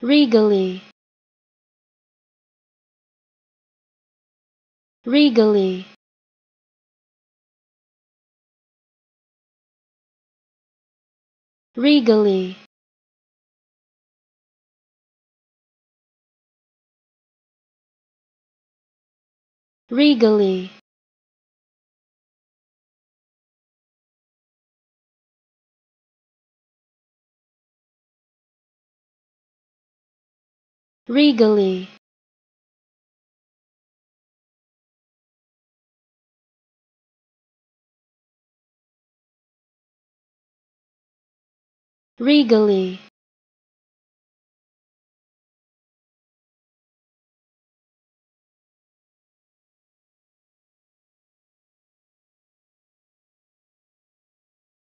Regally, regally, regally, regally, regally, regally.